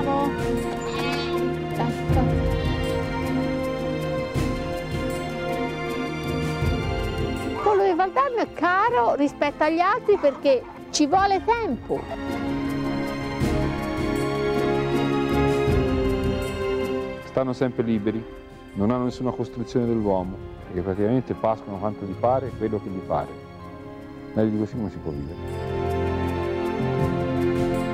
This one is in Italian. travel. Let's go. Quello del vantaggio è caro rispetto agli altri perché ci vuole tempo. Stanno sempre liberi, non hanno nessuna costrizione dell'uomo, perché praticamente pascono quanto gli pare e quello che gli pare. Meglio di così non si può vivere.